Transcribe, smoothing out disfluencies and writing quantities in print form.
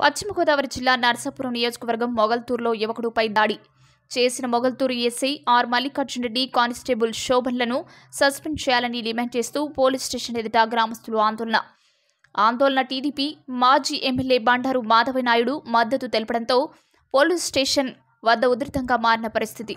పశ్చిమ గోదావరి జిల్లా నర్సాపురం నియోజకవర్గం మొగల్తూరులో యువకుడిపై దాడి చేసిన Mogalturu SI R Mallikarjuna Reddy constable శోభన్లను సస్పెండ్ చేయాలని డిమాండ్ చేస్తూ పోలీస్ స్టేషన్ ఎదుట గ్రామస్తులు ఆందోళన టీడీపీ మాజీ ఎమ్మెల్యే బండారు మాధవి నాయుడు మద్దతు తెలపడంతో పోలీస్ స్టేషన్ వద్ద ఉధృతంగా మారిన పరిస్థితి.